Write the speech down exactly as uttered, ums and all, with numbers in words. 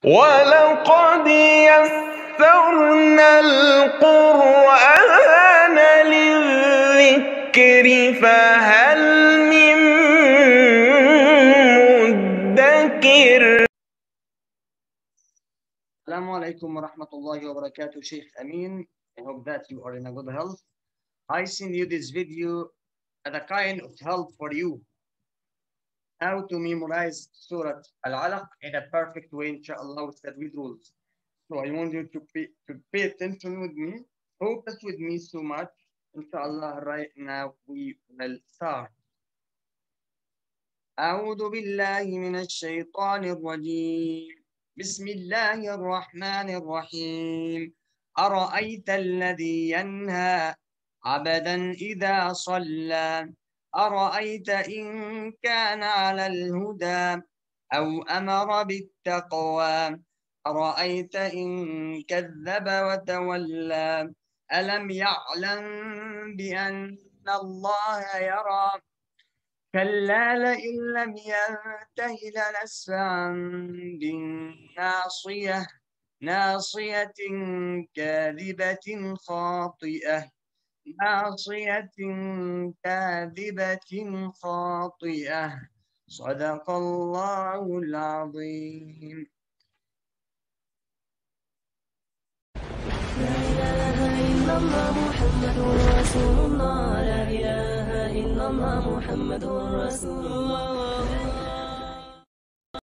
وَلَقَدْ يَسَّرْنَا الْقُرْآنَ لِلذِّكْرِ فَهَلْ مِن مُدَّكِرٍ. Assalamu alaikum wa rahmatullahi wa barakatuh, Sheikh Amin. I hope that you are in a good health. I send you this video as a kind of help for you. How to memorize Surah Al-Alaq in a perfect way, inshallah, with the read rules. So I want you to pay, to pay attention with me, focus with me so much. Inshallah, right now we will start. أعوذ بالله من الشيطان الرجيم. بسم الله الرحمن الرحيم. أرأيت الذي ينهى عبدا إذا صلى أرأيت إن كان على الهدى أو أمر بالتقوى أرأيت إن كذب وتولى ألم يعلم بأن الله يرى كلا لئن لم ينته لنسفعا بالناصية ناصية كاذبة خاطئة ناصية كاذبة خاطئة صدق الله العظيم. لا إله إلا الله محمد رسول الله. لا إله إلا الله محمد رسول الله.